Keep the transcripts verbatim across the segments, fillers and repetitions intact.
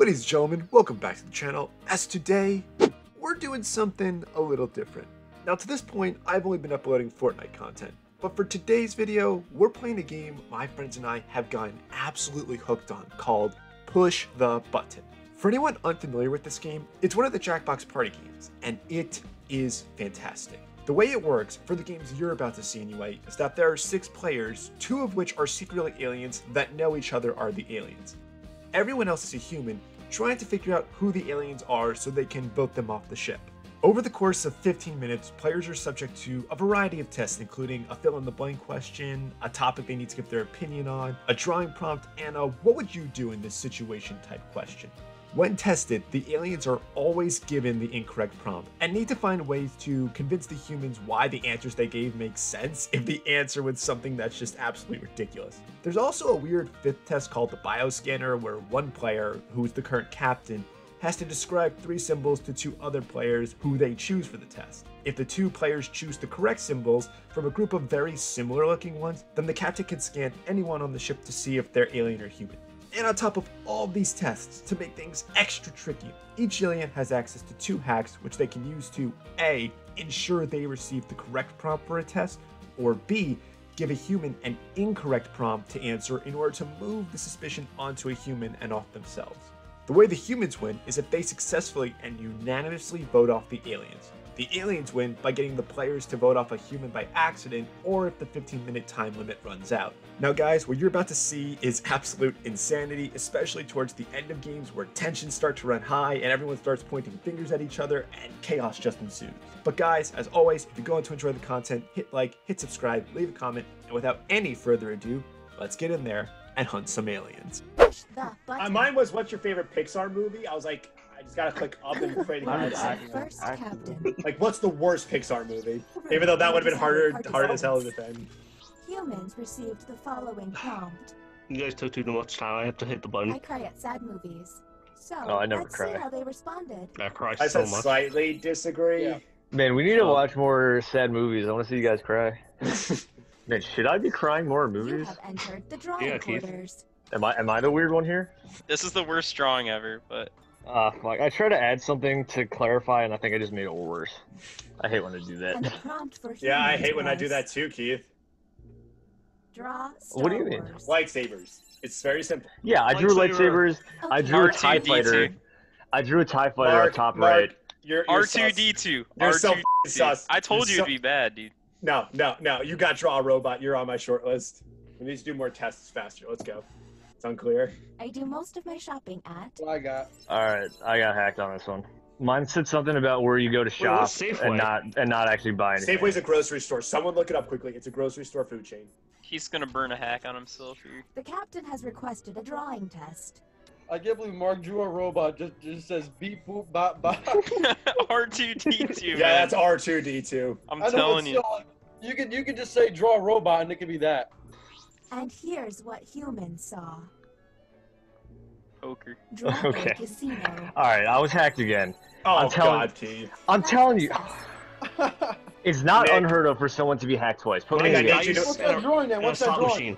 Ladies and gentlemen, welcome back to the channel, as today, we're doing something a little different. Now to this point, I've only been uploading Fortnite content, but for today's video, we're playing a game my friends and I have gotten absolutely hooked on called Push the Button. For anyone unfamiliar with this game, it's one of the Jackbox party games, and it is fantastic. The way it works, for the games you're about to see anyway, is that there are six players, two of which are secretly aliens that know each other are the aliens. Everyone else is a human, trying to figure out who the aliens are so they can vote them off the ship. Over the course of fifteen minutes, players are subject to a variety of tests, including a fill-in-the-blank question, a topic they need to give their opinion on, a drawing prompt, and a what would you do in this situation type question. When tested, the aliens are always given the incorrect prompt and need to find ways to convince the humans why the answers they gave make sense if the answer was something that's just absolutely ridiculous. There's also a weird fifth test called the bioscanner where one player, who's the current captain, has to describe three symbols to two other players who they choose for the test. If the two players choose the correct symbols from a group of very similar looking ones, then the captain can scan anyone on the ship to see if they're alien or human. And on top of all these tests, to make things extra tricky, each alien has access to two hacks which they can use to A, ensure they receive the correct prompt for a test, or B, give a human an incorrect prompt to answer in order to move the suspicion onto a human and off themselves. The way the humans win is if they successfully and unanimously vote off the aliens. The aliens win by getting the players to vote off a human by accident or if the fifteen minute time limit runs out. Now guys, what you're about to see is absolute insanity, especially towards the end of games where tensions start to run high and everyone starts pointing fingers at each other and chaos just ensues. But guys, as always, if you're going to enjoy the content, hit like, hit subscribe, leave a comment, and without any further ado, let's get in there and hunt some aliens. Uh, mine was, what's your favorite Pixar movie? I was like, I just gotta click up and pray to God. First captain. Like, what's the worst Pixar movie? Even though that would have been harder, hard as hell to defend. Humans received the following prompt. You guys took too much time. I have to hit the button. I cry at sad movies. So oh, I never let's cry. See how they responded. I cry I so much. I slightly disagree. Yeah. Man, we need to watch more sad movies. I want to see you guys cry. Man, should I be crying more in movies? You have entered the drawing yeah, quarters. Am I? Am I the weird one here? This is the worst drawing ever, but. Uh, like, I try to add something to clarify, and I think I just made it worse. I hate when I do that. Yeah, I hate was... when I do that too, Keith. Draw Star what do you mean? Wars. Lightsabers. It's very simple. Yeah, I drew lightsabers. Okay. I drew a TIE fighter. I drew a TIE fighter Mark, on top Mark, right. You're, you're R two D two. You're so sus. I told you're you so... it'd be bad, dude. No, no, no. You got draw a robot. You're on my short list. We need to do more tests faster. Let's go. It's unclear. I do most of my shopping at. Well, I got. All right, I got hacked on this one. Mine said something about where you go to shop Wait, and not and not actually buy anything. Safeway's a grocery store. Someone look it up quickly. It's a grocery store food chain. He's gonna burn a hack on himself here. The captain has requested a drawing test. I can't believe Mark drew a robot. Just just says beep boop bop bop. R two D two. Yeah, man. That's R two D two. I'm I telling you. So, you can you can just say draw a robot and it could be that. And here's what humans saw. Poker. Okay. All right, I was hacked again. Oh I'm telling, God, Keith. I'm That's telling you, it's not Nick. unheard of for someone to be hacked twice. Put me in the What's that drawing then? What's that drawing? Machine.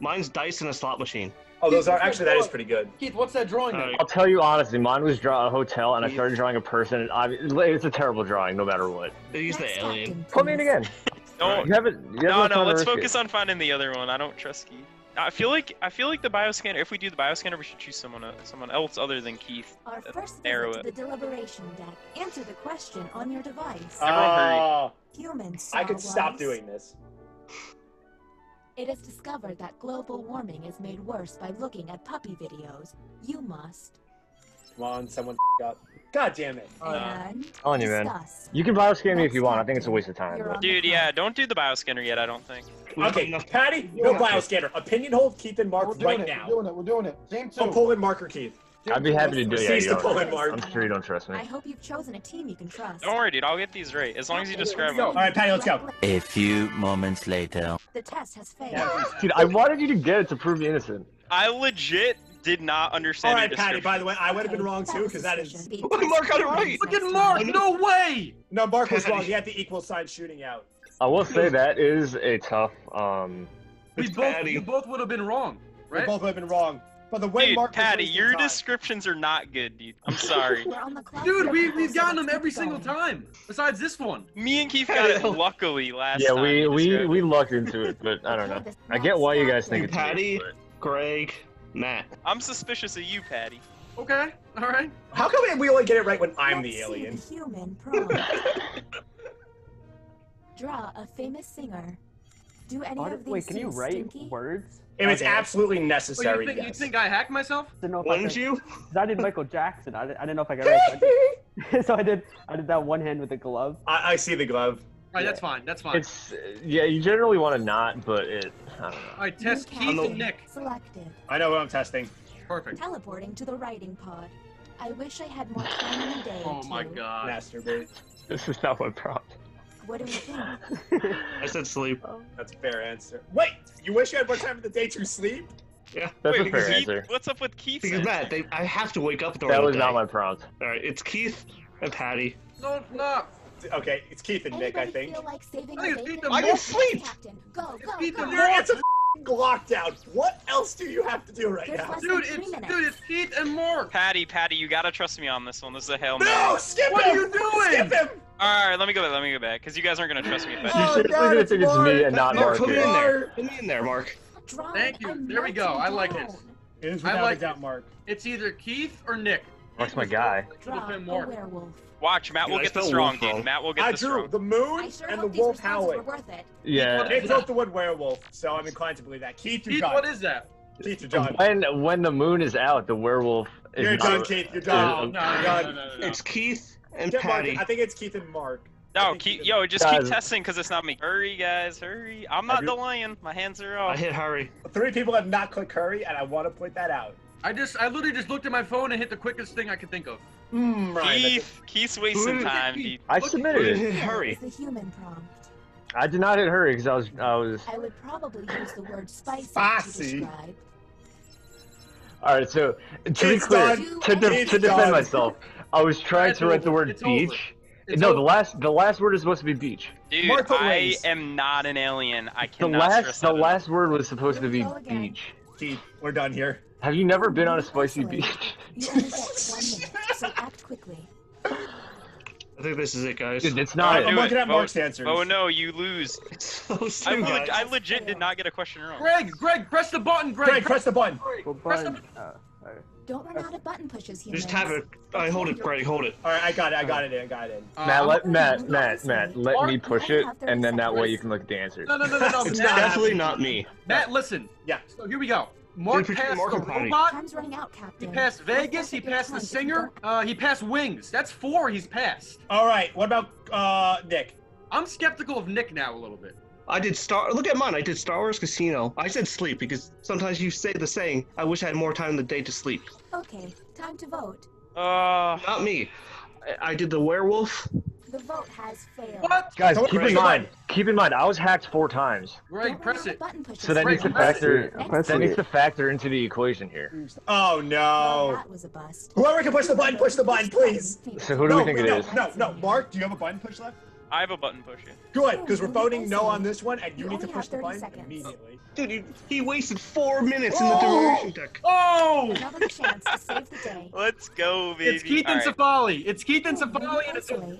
Mine's dice and a slot machine. Oh, Keith, those are actually that, that is pretty good. Keith, what's that drawing then? I'll tell you honestly, mine was draw a hotel, and Keith. I started drawing a person. And I, it's a terrible drawing, no matter what. They use the alien. Put me in again. No, you haven't, you haven't no, no. Let's focus it. on finding the other one. I don't trust Keith. I feel like I feel like the bioscanner. If we do the bioscanner, we should choose someone else, someone else other than Keith. Our first arrow. The deliberation deck. Answer the question on your device. Uh, Humans. I could stop doing this. It is discovered that global warming is made worse by looking at puppy videos. You must. Come on, someone up. God damn it. And oh, on you, man. You can bioscan me if you want. I think it's a waste of time. Dude, yeah, don't do the bioscanner yet, I don't think. Okay, Patty, no bioscanner. Opinion hold Keith and Mark right now. We're doing it, we're doing it. Game two. Oh, pull in Mark or Keith. I'd be happy to do it. Yeah, I'm sure you don't trust me. I hope you've chosen a team you can trust. Don't worry, dude. I'll get these right. As long as you describe them. All right, Patty, let's go. A few moments later. The test has failed. Dude, I wanted you to get it to prove you innocent. I legit... did not understand. All right, Patty. By the way, I would have been wrong too, because that is. Look at Mark got it right. Look at Mark. No way. No, Mark was wrong. He had the equal sign shooting out. I will say that is a tough. Um. We both. We both would have been wrong. Right? We both would have been wrong. By the way, dude, Mark Patty, your time. descriptions are not good, dude. I'm sorry. We're on the clock. Dude, we, we've gotten them every single time, besides this one. Me and Keith got it luckily last yeah, time. Yeah, we, we, we lucked into it, but I don't know. I get why you guys think it's Patty, weird, but... Greg, Matt. I'm suspicious of you, Patty. Okay, all right. How come we only get it right when I'm Let's the alien? The human Draw a famous singer. Do any Art, of these Wait, can you write stinky? words? If it's absolutely necessary, Wait, you, think, yes. you think I hacked myself? I know Wouldn't I could, you? I did Michael Jackson. I, did, I didn't know if I got it. So I did I did that one hand with the glove. I, I see the glove. All right, yeah. that's fine. That's fine. It's, yeah, you generally want to not, but it, I don't know. All right, test Keith and Nick. Selected. I know what I'm testing. Perfect. Teleporting to the writing pod. I wish I had more time in the day. Oh my god. Masturbate. This is not my problem. What do we think? I said sleep. Oh. That's a fair answer. Wait! You wish you had more time in the day to sleep? Yeah. That's Wait, a fair Keith, answer. What's up with Keith? Because Matt, they, I have to wake up during That was the day. not my prompt. Alright, it's Keith and Patty. No, it's not. Okay, it's Keith and Anybody Nick, I think. Feel like saving I can Keith and I can sleep! Captain. Go, go, it's go! It's a f***ing lockdown. What else do you have to do right There's now? Dude it's, dude, it's Keith and Mark! Patty, Patty, you gotta trust me on this one. This is a hail Mary. No! Skip what him! What are you doing? Skip him! Alright, let me go back, let me go back, because you guys aren't going to trust me. But... Oh, God, it's, it's me and not Mark. Mark. Put me in there. Put me in there, Mark. Thank you. There we go. I like it. It is without I like a doubt, it. Mark. It's either Keith or Nick. Mark's my guy. Watch, Matt will get the strong, dude. Matt will get the strong. I drew the moon and the wolf howling. Yeah. They wrote the word werewolf, so I'm inclined to believe that. Keith, Keith what is that? Keith or John. When, when the moon is out, the werewolf is You're done, Keith. You're done. No, no, no. It's Keith. And Patty. Mark, I think it's Keith and Mark. No, Keith, yo, just guys. keep testing because it's not me. Hurry, guys, hurry. I'm not delaying. My hands are off. I hit hurry. Three people have not clicked hurry, and I want to point that out. I just, I literally just looked at my phone and hit the quickest thing I could think of. Mm, Ryan, Keith, Keith's wasting time, dude. I submitted it. Hit hurry. The human prompt. I did not hit hurry because I was, I was. I would probably use the word spicy, spicy. to describe. All right, so to be clear, to, de to defend myself. I was trying to write the word beach. No, the last the last word is supposed to be beach. Dude, I am not an alien. I cannot stress that. The last word was supposed to be beach. Keith, we're done here. Have you never been on a spicy beach? You only get one minute, so act quickly. I think this is it, guys. Dude, it's not. I'm looking at Mark's answers. Oh no, you lose. I legit did not get a question wrong. Greg, Greg, press the button, Greg. Greg, press the button. Press the button. Don't run out of button pushes here. Just have it. I hold it, Greg. Hold it. All right, I got it. I got it in. I got it in. Uh, Matt, let, Matt, Matt, Matt, let Mark, me push it, and then that way you can look at the answers. No, no, no, no, no. It's Matt, definitely not me. Matt, listen. Yeah. So here we go. Mark passed Mark the robot. Time's running out, Captain. He passed Vegas. He passed the singer. Uh, he passed Wings. That's four. He's passed. All right. What about uh, Nick? I'm skeptical of Nick now a little bit. I did Star. Look at mine. I did Star Wars Casino. I said sleep because sometimes you say the saying, "I wish I had more time in the day to sleep." Okay, time to vote. Uh, not me. I, I did the werewolf. The vote has failed. What? Guys, Don't keep in mind. Keep in mind, I was hacked four times. Right, press it. So that needs to factor. That needs to factor into the equation here. Oh no! That was a bust. Whoever can push the button, push the button, please. So who do we think it is? No, no, Mark. Do you have a button push left? I have a button push it. Good, because we're voting no on this one, and you, you need to push the button seconds. immediately. Dude, you, he wasted four minutes oh! in the demolition deck. Oh! Another chance to save the day. Let's go, baby. It's Keith All and right. Safali. It's Keith and Safali, and it's over.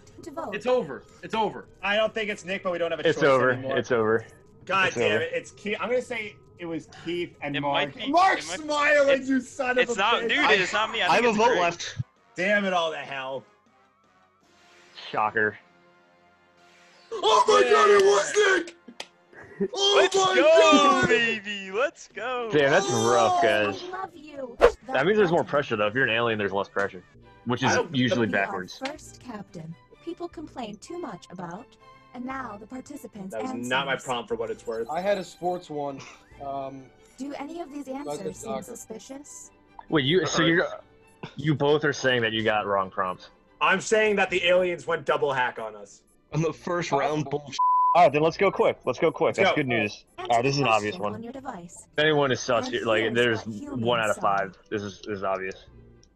It's over. It's over. I don't think it's Nick, but we don't have a choice It's over. Anymore. It's over. God it's damn over. it! It's Keith. I'm gonna say it was Keith and it Mark. Be, Mark smiling, you son it's of a not, bitch. Dude, I, it's not me. I, I have a vote great. left. Damn it all to hell. Shocker. Oh my yeah. god, it was Nick! Oh Let's my go, god! Let's go, baby! Let's go! Damn, that's oh, rough, guys. I love you. That means there's more pressure, though. If you're an alien, there's less pressure, which is usually backwards. First captain, people complain too much about, and now the participants That was answers. not my prompt for what it's worth. I had a sports one. Um, Do any of these answers seem suspicious? Wait, you, so you're, you both are saying that you got wrong prompts. I'm saying that the aliens went double hack on us. On the first round, bullshit. All right, then let's go quick. Let's go quick. Let's That's go. good news. All right, this is an obvious one. On your device. If anyone is sus, like there's one out of five. This is this is obvious.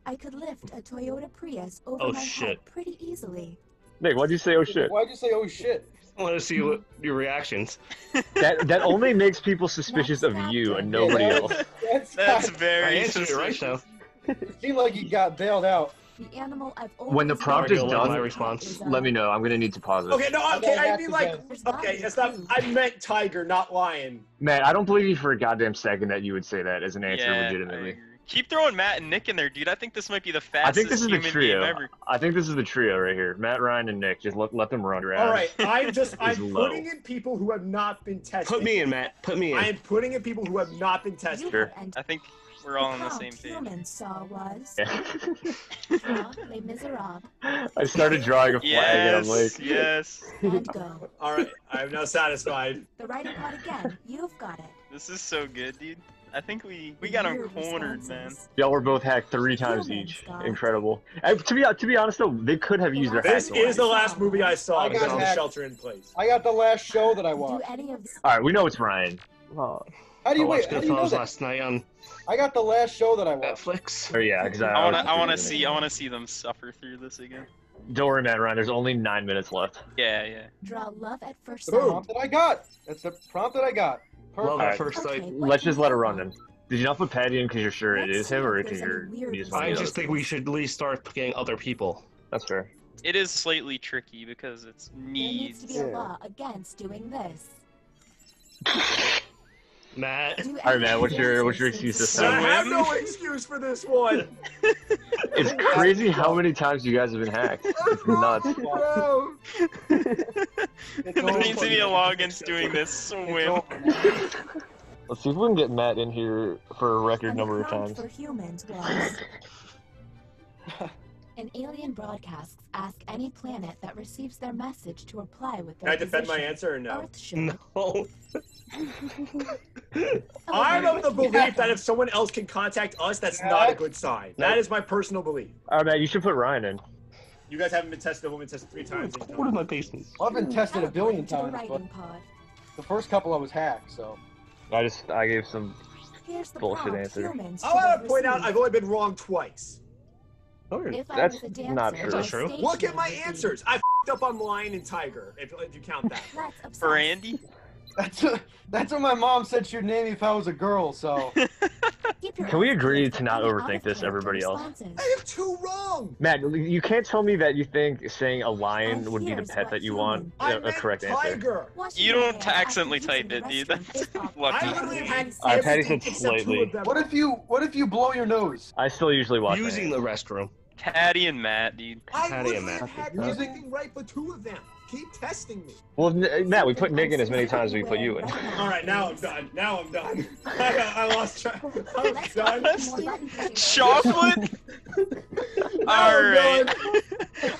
I could lift a Toyota Prius over oh, my shit. head pretty easily. Nick, why'd you say oh shit? Why'd you say oh shit? I want to see what your reactions. That that only makes people suspicious of you and nobody yeah, else. That's, that's, that's very interesting right now. It seemed like you got bailed out. The animal I've always when the prompt is done, my response. Let me know. I'm gonna need to pause it. Okay, no, okay, I'd be like, okay, it's not. I meant tiger, not lion. Matt, I don't believe you for a goddamn second that you would say that as an answer yeah, legitimately. Keep throwing Matt and Nick in there, dude. I think this might be the fastest I think this is human the trio. game ever. I think this is the trio right here. Matt, Ryan, and Nick. Just let, let them run around. All right, I'm just I'm low. putting in people who have not been tested. Put me in, Matt. Put me in. I am putting in people who have not been tested. Sure. I think. We're all on the same page. Saw was. Yeah. I started drawing a flag yes, and I'm like, yes. And go. All right, I'm now satisfied. The writing part again. You've got it. This is so good, dude. I think we we got them cornered, man. Y'all were both hacked three times each. Incredible. And to be to be honest though, they could have used their. This is the last movie I saw. I got Shelter in Place. I got the last show that I watched. All right, we know it's Ryan. Oh. How do you I watched wait, Goodfellas last night on. I got the last show that I watched. Netflix. Oh yeah, exactly. I wanna, I wanna see, I wanna see them suffer through this again. Don't worry, man, Ryan. There's only nine minutes left. Yeah, yeah. Draw love at first sight. The prompt that I got. That's the prompt that I got. Perfect. Love at first sight. Okay, let's just let it run then. Did you not put Patty in because you're sure let's it is him, or because you're? You I just think people. we should at least start getting other people. That's fair. It is slightly tricky because it's needs. There needs to be a law against doing this. Matt. All right, Matt. What's your what's your excuse this time? I have no excuse for this one. It's crazy how many times you guys have been hacked. It's nuts. There needs to be a law against doing this swim. Let's see if we can get Matt in here for a record number of times. For humans was, an alien broadcasts ask any planet that receives their message to reply with their. Can I defend my answer or no? No. I'm of the belief that if someone else can contact us, that's yeah. not a good sign. That is my personal belief. All right, man, you should put Ryan in. You guys haven't been tested. I've been tested three times. What is my patience? I've been tested a billion times. But the first couple I was hacked, so. I just I gave some bullshit answer. I want to point out I've only been wrong twice. If that's dancer, not true. That's true. Look at my answers. I f***ed up on Lion and Tiger. If, if you count that. For Andy. That's a, that's what my mom said she'd name me if I was a girl, so. Can we agree to not overthink this, everybody else? I have two wrong! Matt, you can't tell me that you think saying a lion would be the pet that you want a, a correct answer. You don't accidentally type it, dude. That's lucky. Alright, Patty said slightly. What if you what if you blow your nose? I still usually watch using the restroom. Patty and Matt, dude. Patty and Matt. I using right for two of them. Keep testing me. Well, Matt, we put Nick in as many times as we put you in. All right, now I'm done. Now I'm done. I, I lost track. I'm done. Chocolate? All right.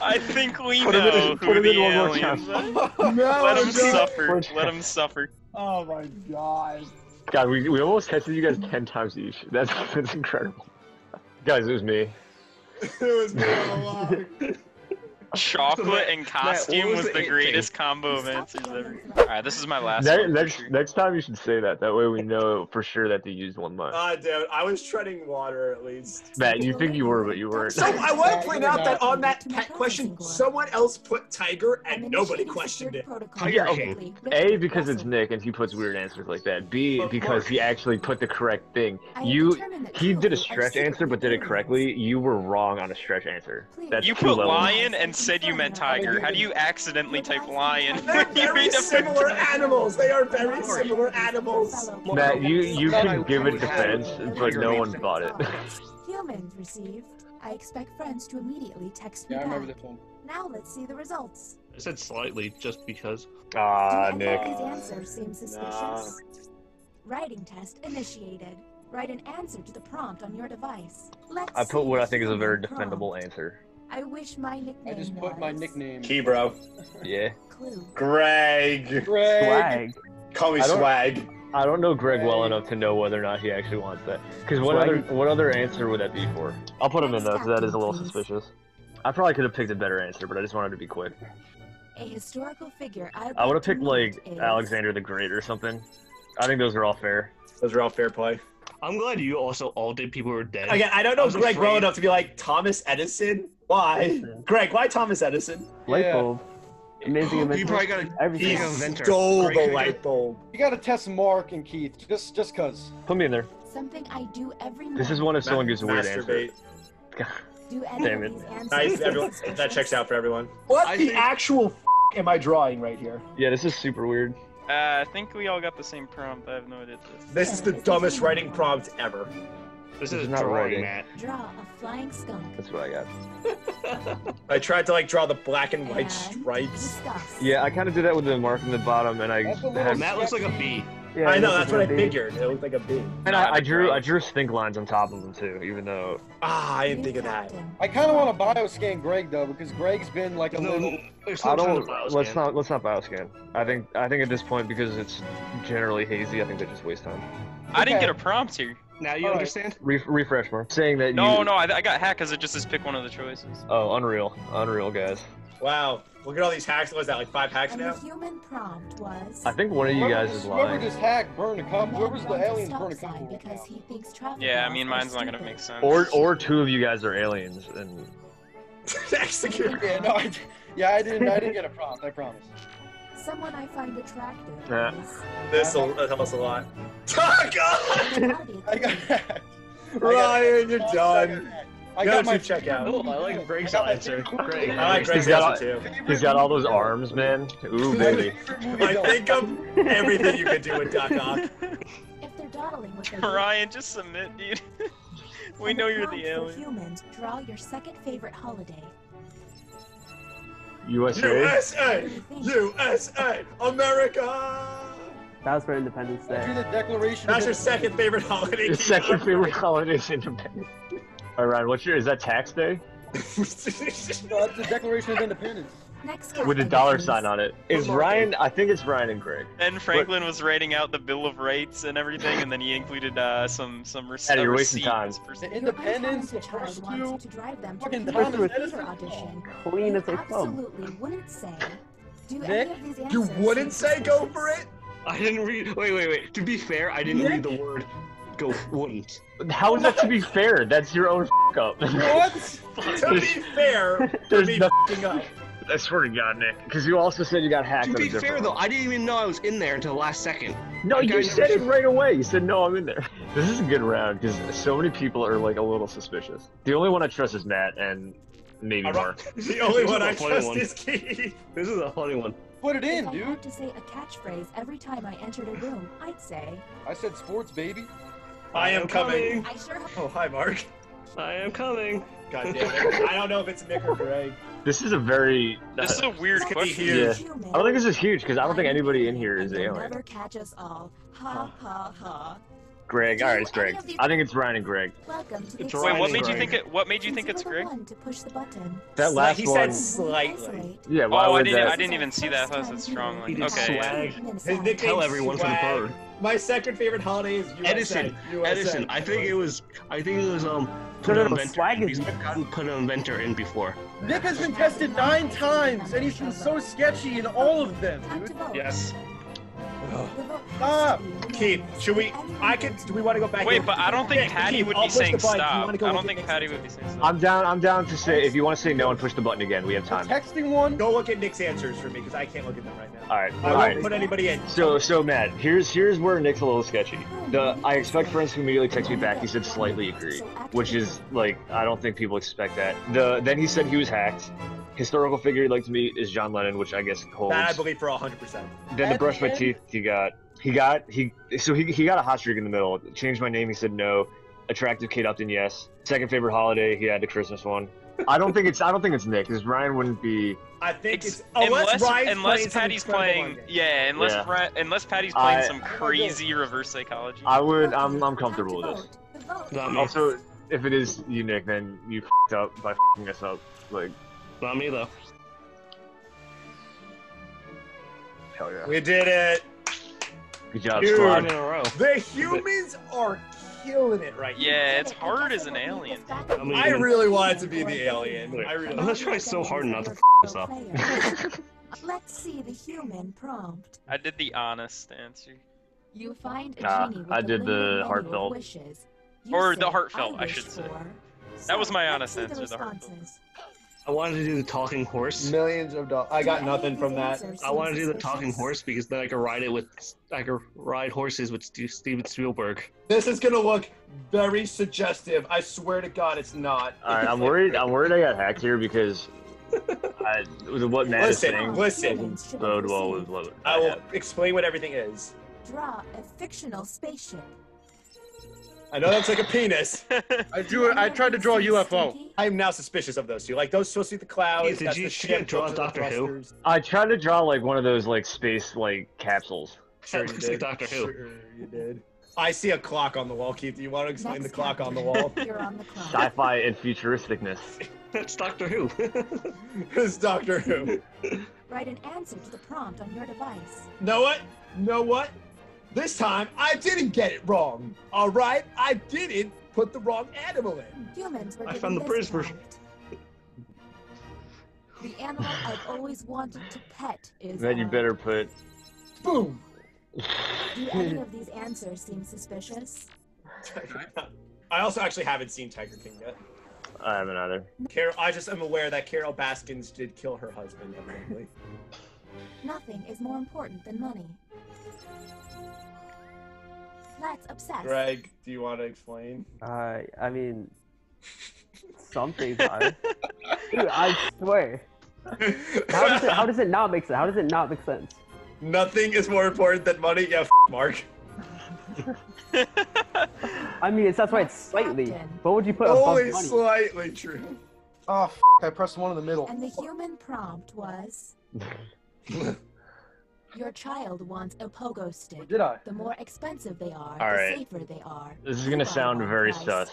I think we put know who the aliens are. Let him suffer. Let him suffer. Oh, my God. God, we, we almost tested you guys ten times each. That's, that's incredible. Guys, it was me. It was me all along. Chocolate and costume Matt, was, was the greatest thing? combo of answers ever. Alright, this is my last next, one. Next, sure. next time you should say that. That way we know for sure that they used one line. Ah, uh, dude, I was treading water at least. Matt, you think you were, but you weren't. So I want to point out that on that pet question, someone else put Tiger and nobody questioned it. Yeah, okay. A, because it's Nick and he puts weird answers like that. B, because he actually put the correct thing. You, he did a stretch answer but did it correctly. You were wrong on a stretch answer. That's you put lion and said you meant tiger. How do you accidentally type lion? They're very similar animals. They are very similar animals. Matt, you you can give it defense, but no one bought it. Humans received. I expect friends to immediately text me. Yeah, I remember this one. Now let's see the results. I said slightly, just because. Ah, Nick. His answer seems suspicious. Writing test initiated. Write an answer to the prompt on your device. Let's. I put what I think is a very defendable answer. I wish my nickname. I just put was... my nickname. Kebro. Yeah. Clue. Greg. Greg. Swag. Call me I Swag. I don't know Greg, Greg well enough to know whether or not he actually wants that. Because what other what other answer would that be for? I'll put him in though, because that is a little suspicious. I probably could have picked a better answer, but I just wanted to be quick. A historical figure. I, I would have picked like is... Alexander the Great or something. I think those are all fair. Those are all fair play. I'm glad you also altered people who are dead. Again, I don't know I Greg afraid. well enough to be like, Thomas Edison? Why? Greg, why Thomas Edison? Light bulb. Yeah. Amazing invention. You probably got a he stole Greg, the light bulb. You gotta test Mark and Keith, just just cause. Put me in there. Something I do every night. This is one if someone gives a weird answer. Do Damn it. Nice, everyone, that checks out for everyone. What I the think... actual f am I drawing right here? Yeah, this is super weird. Uh, I think we all got the same prompt. I have no idea this. This is the dumbest writing prompt ever. This, this is not writing. Matt. Draw a flying skunk. That's what I got. I tried to like draw the black and white and stripes. Discuss. Yeah, I kind of did that with the mark in the bottom, and I. Had... Matt looks like a bee. Yeah, I know. That's what I bee. figured. It looked like a bee. And I, I drew, I drew stink lines on top of them too, even though. Ah, I didn't think of that. I kind of want to bioscan Greg though, because Greg's been like a no, little. I don't. Let's not. Let's not bioscan. I think. I think at this point, because it's generally hazy, I think they just waste time. I okay. didn't get a prompt here. Now you All understand. Right. Re refresh more. Saying that. No, you... no. I, I got hacked because it just says pick one of the choices. Oh, unreal, unreal, guys. Wow. Look at all these hacks. What is that, like five hacks and now? The human prompt was... I think one of you guys is lying. Whoever just hacked burned a couple. Whoever's the aliens burned a couple. Yeah, I mean, mine's not going to make sense. Or or two of you guys are aliens and... Execute. Yeah, no, I, yeah I, didn't, I didn't get a prompt, I promise. Someone I find attractive. Yeah. This'll tell us a lot. Oh, God! I got hacked. Ryan, you're done. I got, got my check out. Cool. I like Greg's answer. Greg. I like Greg's answer too. He's got all those arms, man. Ooh, baby. I think of everything you could do with Doc Ock. If they're dawdling with Ryan, just submit, dude. We know you're the alien. Humans, draw your second favorite holiday. U S A. U S A. U S A. America. That was for Independence Day. The Declaration. That's your second favorite holiday. Your second favorite holiday is Independence. All right, Ryan, what's your, is that tax day? No, that's the Declaration of Independence. Next with a dollar sign on it. Is Ryan, I think it's Ryan and Greg. And Franklin but, was writing out the Bill of Rights and everything, and then he included uh, some some receipts. Eddie, you're wasting time. The Independence, the first two, fucking Thomas Edison. Clean as a thumb. You absolutely wouldn't say, do any of these answers. You wouldn't say go for it? I didn't read, wait, wait, wait. To be fair, I didn't read the word. Go wouldn't. How is that to be fair? That's your own f up. What? To be fair, there's to be nothing up. I swear to God, Nick. Because you also said you got hacked. To be fair, though, I didn't even know I was in there until the last second. No, like, you I said it right away. You said, no, I'm in there. This is a good round because so many people are like a little suspicious. The only one I trust is Matt and maybe Mark. The only one I trust one. is Keith. This is a funny one. Put it in, if dude. I had to say a catchphrase every time I entered a room, I'd say. I said sports, baby. I am coming. coming. I sure oh, hi, Mark. I am coming. God damn it. I don't know if it's Nick or Greg. This is a very... This uh, is a weird question. Yeah. I don't think this is huge, because I don't think anybody in here is an alien. Never catch us all. Ha, ha, ha. Greg, alright, it's Greg. I think it's Ryan and Greg. Welcome to the Wait, what made you think it? What made you think it's Greg? To push the button. That last he one. He said slightly. Yeah. Why oh, would I didn't. That... I didn't even see that. That was strong. Like, okay. Yeah. His nickname. Tell everyone from the bird. My second favorite holiday is U S A. Edison. U S A. Edison. I think it was. I think it was um. Put an inventor. He's gotten put an inventor in before. Nick has been tested nine times, and he's been so sketchy in all of them, dude. Yes. Stop! Keith, should we? I could. Do we want to go back? Wait, here? but I don't think yeah, Patty Keith, would be saying stop. I don't think Patty would be saying stop. I'm down. I'm down to say if you want to say no and push the button again, we have time. The texting one. Go look at Nick's answers for me because I can't look at them right now. All right. I all won't right. put anybody in. So, so Matt, here's here's where Nick's a little sketchy. The I expect friends who immediately text me back. He said slightly agree, which is like I don't think people expect that. The then he said he was hacked. Historical figure you'd like to meet is John Lennon, which I guess holds. That I believe for one hundred percent. Then the brush my teeth, he got, he got, he, so he, he got a hot streak in the middle. Changed my name, he said no. Attractive Kate Upton, yes. Second favorite holiday, he had the Christmas one. I don't think it's, I don't think it's Nick, because Ryan wouldn't be. I think it's, it's unless, unless, unless Patty's playing, yeah, unless yeah. Ra, unless Patty's playing I, some crazy I, reverse psychology. I would, I'm, I'm comfortable with this. Not also, me. If it is you, Nick, then you f***ed up by f***ing us up, like. Not me though. Hell yeah. We did it. Good job, Dude, squad. In a row. The humans are killing it right yeah, now. Yeah, it's hard as an alien. I really wanted to be the alien. Wait, I really I'm trying so hard not to f this up. Let's see the human prompt. I did the honest answer. You find a nah, genie with I did the heartfelt. Or the heartfelt, I, I should say. So that was my honest answer, the heartfelt. I wanted to do the talking horse. Millions of dollars. I got nothing from that. I wanted to do the talking horse because then I could ride it with, I could ride horses with Steven Spielberg. This is gonna look very suggestive. I swear to God, it's not. All right, I'm worried. I'm worried I got hacked here because I, what Matt is saying. Listen, listen. Well I will explain what everything is. Draw a fictional spaceship. I know that's like a penis. I drew. I tried to draw a U F O. I am now suspicious of those two. Like those supposed to be the clouds. Hey, did you shit draw Doctor Who? I tried to draw like one of those like space like capsules. Sure you did. Doctor Who. Sure you did. I see a clock on the wall, Keith. Do you want to explain that's the clock on the wall? You're on the clock. Sci-fi and futuristicness. That's Doctor Who. It's Doctor Who. Write an answer to the prompt on your device. Know what? Know what? This time, I didn't get it wrong. All right, I didn't put the wrong animal in. Humans were I found the prize for. The animal I've always wanted to pet is. Then you better put. Boom. Do any of these answers seem suspicious? I also actually haven't seen Tiger King yet. I haven't either. Carol, I just am aware that Carol Baskins did kill her husband, apparently. Nothing is more important than money. That's obsessed. Greg, do you want to explain? Uh, I mean, something. I, dude, I swear. How does, it, how does it not make sense? How does it not make sense? Nothing is more important than money. Yeah, f Mark. I mean, it's, that's why it's slightly. What would you put? Only above money? Slightly true. Oh, f I pressed one in the middle. And the human prompt was. Your child wants a pogo stick. Did I? The more expensive they are, all right. The safer they are. This is gonna sound very sus.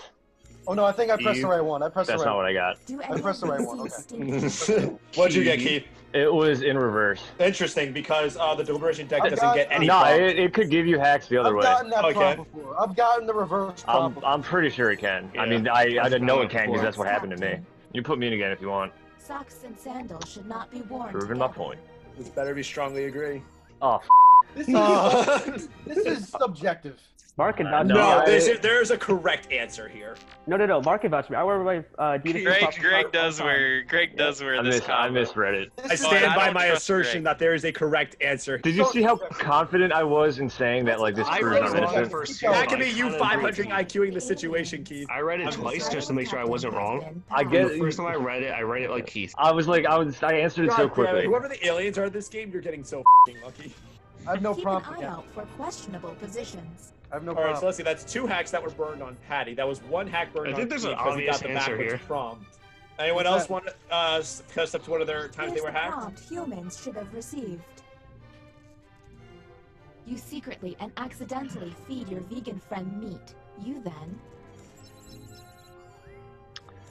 Oh no, I think I pressed you, the right one. I pressed that's the right one. That's not what I got. I pressed the right one, okay. What'd you get, Keith? It was in reverse. Interesting, because uh, the deliberation deck I've doesn't got, get any No, nah, it, it could give you hacks the other I've way. I've gotten that okay. before. I've gotten the reverse I'm, I'm pretty sure it can. Yeah. I mean, I, I didn't know it can because that's what happened to me. You put me in again if you want. Socks and sandals should not be worn Proving my point. This better be strongly agree. Oh, f this is, uh, this is subjective. Mark and vouch. Uh, no, there's a, there's a correct answer here. No, no, no. Mark and vouch me. I wear my uh, D two. Greg, Greg does wear. Greg does wear this. I misread it. I stand by my assertion that there is a correct answer. Did you see how confident I was in saying that? Like this proves I'm innocent. That could be you five hundred IQing the situation, Keith. I read it twice just to make sure I wasn't wrong. I guess the first time I read it, I read it like Keith. I was like, I was. I answered it so quickly. Whoever the aliens are in this game, you're getting so f***ing lucky. I have no prompt again. Keep an eye out for questionable positions. I have no problem. All right, so let's see. That's two hacks that were burned on Patty. That was one hack burned on Keith because he got the backwards prompt. Anyone else want to uh, cuss up to one of their times they were hacked? Prompt humans should have received. You secretly and accidentally feed your vegan friend meat. You then.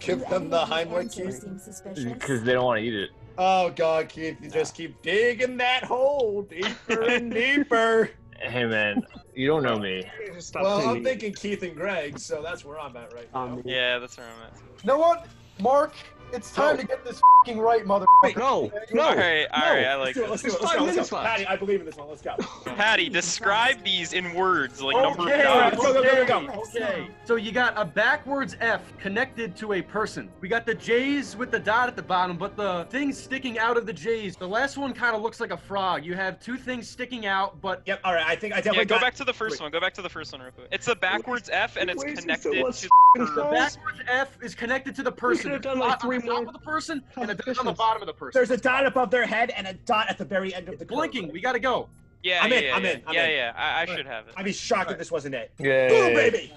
Give them the Heimlich cube. Because they don't want to eat it. Oh God, Keith! You nah. just keep digging that hole deeper and deeper. Hey man, you don't know me. Stop well, I'm me. thinking Keith and Greg, so that's where I'm at right um, now. Yeah, that's where I'm at. You know what, Mark? It's time oh. to get this fucking right, motherfucker. Wait, no, no, all right, all right, no. I like let's this. It. Let's, do it. let's, go. let's go. Patty, I believe in this one. Let's go. Patty, describe these in words, like okay. number of dogs. Go, go, go, go, go. Okay. So you got a backwards F connected to a person. We got the J's with the dot at the bottom, but the things sticking out of the J's. The last one kind of looks like a frog. You have two things sticking out, but yep. All right, I think I definitely. Yeah, go got... back to the first Wait. one. Go back to the first one real quick. It's a backwards Wait. F, and it's Wait, connected so to. The backwards F is connected to the person. Done like three. Top of the person and a dot on the bottom of the person. There's a dot above their head and a dot at the very end of the. It's blinking. We gotta go. Yeah, I'm yeah, in. Yeah, I'm in. I'm yeah, in. yeah. I, I should have it. I'd be shocked right. if this wasn't it. Yeah. Boom, baby.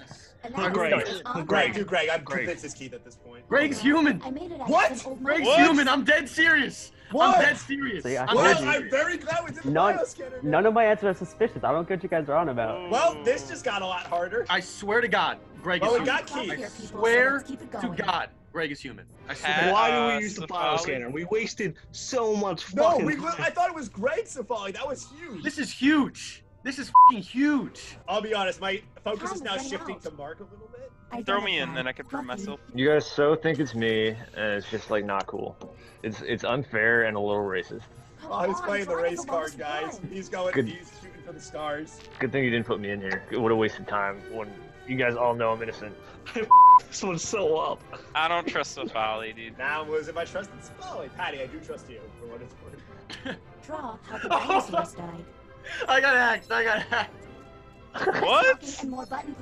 Not Greg. Greg. Greg, do Greg. I'm Greg. convinced it's Keith at this point. Greg's human. I made it what? Greg's what? human. I'm dead serious. What? I'm dead serious. See, I'm, well, dead. I'm very glad we did the none, none of my answers are suspicious. I don't get you guys are on about. Oh. Well, this just got a lot harder. I swear to God, Greg well, is human. Well, we got Keith. I swear so to God. Greg is human. I swear. Why do we use uh, the bioscanner? We wasted so much fucking No, we, time. I thought it was Greg Safali. That was huge. This is huge. This is fucking huge. I'll be honest, my focus How is now shifting out? to Mark a little bit. Throw me in, then I can prove myself. You guys so think it's me, and it's just like not cool. It's it's unfair and a little racist. Oh, he's playing the race card, guys. He's going. Good. He's shooting for the stars. Good thing you didn't put me in here. It would have wasted time. When you guys all know I'm innocent. This one's so up. I don't trust Spally, dude. Now was if I trusted Spally, Patty, I do trust you for what it's worth. Draw how the dinosaurs died. I got hacked. I got hacked. What?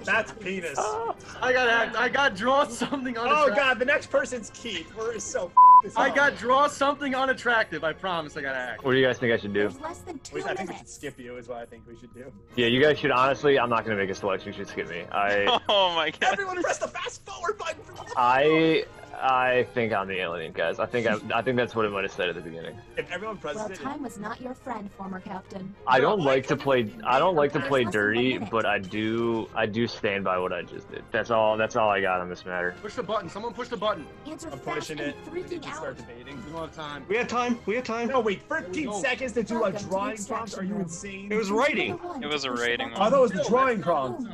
That's penis. Oh, I got hacked. I got draw something unattractive. Oh god, the next person's Keith. We're so f***ing I got draw something unattractive. I promise I got hacked. What do you guys think I should do? There's less than two I minutes. think we should skip you is what I think we should do. Yeah, you guys should honestly, I'm not going to make a selection. You should skip me. I. Oh my god. Everyone press the fast forward button for the I... I think I'm the alien, guys. I think I, I think that's what it might have said at the beginning. If everyone presses well, time it, was not your friend, former captain. I don't no, like I to play. I don't like to play dirty, but I do. I do stand by what I just did. That's all. That's all I got on this matter. Push the button. Someone push the button. Answer I'm pushing it. We can start debating. We don't have time. We have time. We have time. No, wait. Fifteen seconds to do Welcome a drawing prompt. Are you insane? It was writing. It was a rating. I thought it was a drawing prompt.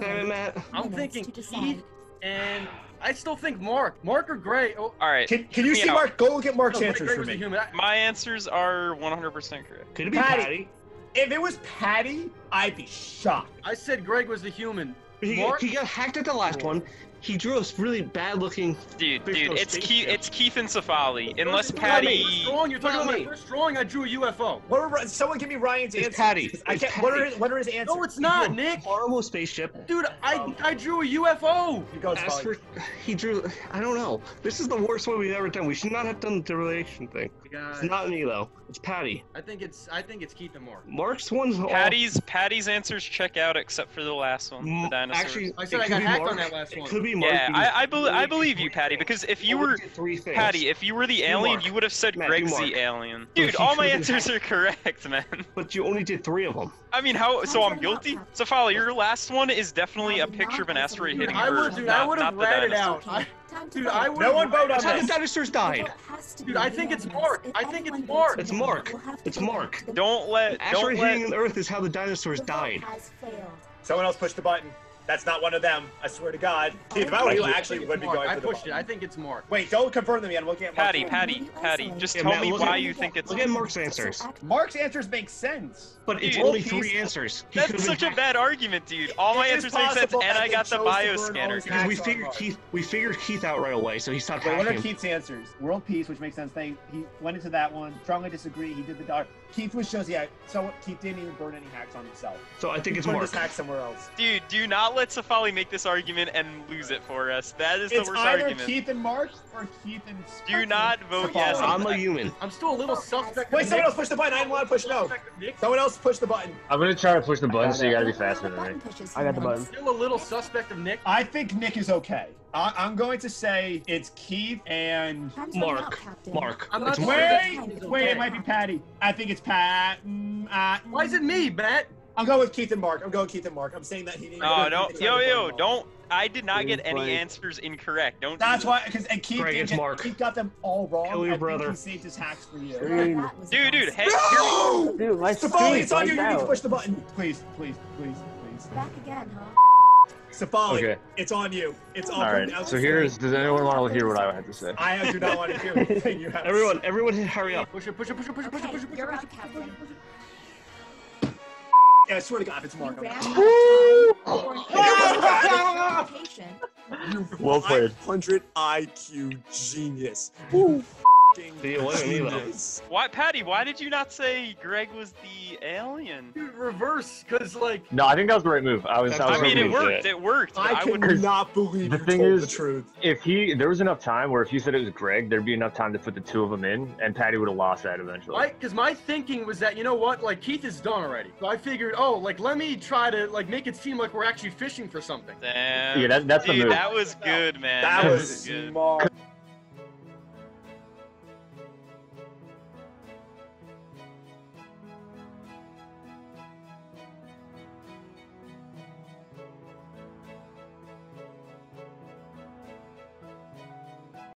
Damn it! I'm thinking Keith and. I still think Mark. Mark or Gray. Oh. All right. Can, can you see out. Mark? Go get Mark's no, answers for me. My answers are one hundred percent correct. Could it be Patty? Patty? If it was Patty, I'd be shocked. I said Greg was the human. He, Mark? he got hacked at the last one. He drew a really bad-looking. Dude, dude, it's Keith. It's Keith and Safali. Unless Patty. First drawing, you're talking about my first drawing. I drew a U F O. What are, someone give me Ryan's it's answers. Patty. It's I can't. Patty. What are his, what are his answers? No, it's not, he drew Nick. Horrible spaceship. Dude, I um, I drew a U F O. He goes. As for, he drew. I don't know. This is the worst one we've ever done. We should not have done the relation thing. It's not me though. It's Patty. I think it's I think it's Keith and Mark. Mark's one's. Patty's Patty's answers check out except for the last one. The dinosaur. Actually, I said I got hacked Mark. on that last one. It could be. Yeah, I, I, be I believe you, Patty, because if you were Patty, if you were the alien, you would have said Matt, Greg's the alien. Dude, all my answers are correct, man. But you only did three of them. I mean, how? So I'm guilty? Safali, your last one is definitely a picture of an asteroid hitting Earth, not, not the dinosaur. Dude, I would. No one voted on this. That's how the dinosaurs died. Dude, I think it's Mark. I think it's Mark. It's Mark. It's Mark. Don't let. Asteroid hitting Earth is how the dinosaurs died. Someone else pushed the button. That's not one of them. I swear to God. Keith, if I were you, actually would be going for the ball. I pushed it. I think it's Mark. Wait, don't confirm them yet. We'll get Mark's answers. Patty, Patty, Patty, just tell me why you think it's Mark. Look at Mark's answers. Mark's answers make sense. But it's only three answers. That's such a bad argument, dude. All my answers make sense, and I got the bioscanner. Because we figured Keith, we figured Keith out right away, so he stopped hacking. What are Keith's answers? World peace, which makes sense. They he went into that one. Strongly disagree. He did the dark. Keith was just yeah. So Keith didn't even burn any hacks on himself. So I think it's Mark. Hack somewhere else. Dude, do not. Let Safali make this argument and lose it for us. That is it's the worst argument. It's either Keith and Mark or Keith and Safali. Do not vote Safali. Yes. I'm a human. I'm still a little suspect. Wait, someone else push the button. I didn't want to push no. Someone else push the button. I'm going to try to push the button, so you got to be faster than me. I got the button. Still a little suspect of Nick. I think Nick is okay. I I'm going to say it's Keith and Mark. Mark. I'm not wait, wait, wait, it might be Patty. I think it's Pat. Mm, uh, Why is it me, Matt? I'm going with Keith and Mark. I'm going with Keith and Mark. I'm saying that he didn't. No, don't. Yo, yo, don't. I did not get any answers incorrect. Don't. That's why, because and Keith didn't. Keith got them all wrong. Kill your brother. He saved his hacks for you. Dude, dude, hey. No! Dude, my Safali, it's on you. You need to push the button. Please, please, please, please. Back again, huh? Safali, okay. It's on you. It's on you. All right. So here's. Does anyone want to hear what I have to say? I do not want to hear anything you have. Everyone, everyone, hurry up. Push it, push it, push it, push it, push it, push it, push it, push it. Yeah, I swear to God, if it's Mark. Well played. one hundred I Q genius. Ooh, genius. Why, Patty? Why did you not say Greg was the alien? Dude, reverse, cause like. No, I think that was the right move. I was. I, was I mean, it worked. It, it worked. I, I could not believe the you thing told is, the truth. If he, there was enough time where if you said it was Greg, there'd be enough time to put the two of them in, and Patty would have lost that eventually. Right? Cause my thinking was that you know what, like Keith is done already. So I figured, oh, like let me try to like make it seem like we're actually fishing for something. Damn. Yeah, that, that's Dude, the move. That was good, man. That, that was, was good. Smart.